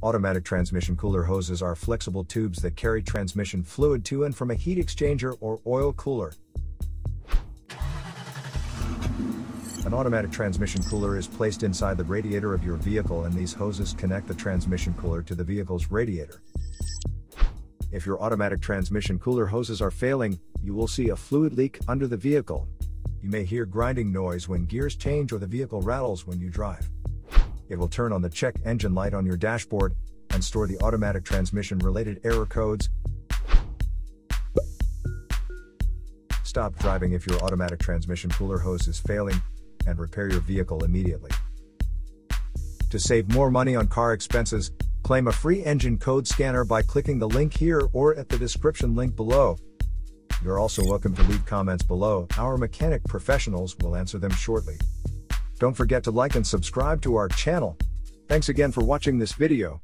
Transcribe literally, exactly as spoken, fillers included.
Automatic transmission cooler hoses are flexible tubes that carry transmission fluid to and from a heat exchanger or oil cooler. An automatic transmission cooler is placed inside the radiator of your vehicle, and these hoses connect the transmission cooler to the vehicle's radiator. If your automatic transmission cooler hoses are failing, you will see a fluid leak under the vehicle. You may hear grinding noise when gears change, or the vehicle rattles when you drive. It will turn on the check engine light on your dashboard and store the automatic transmission related error codes. Stop driving if your automatic transmission cooler hose is failing and repair your vehicle immediately. To save more money on car expenses, claim a free engine code scanner by clicking the link here or at the description link below. You're also welcome to leave comments below. Our mechanic professionals will answer them shortly. Don't forget to like and subscribe to our channel. Thanks again for watching this video.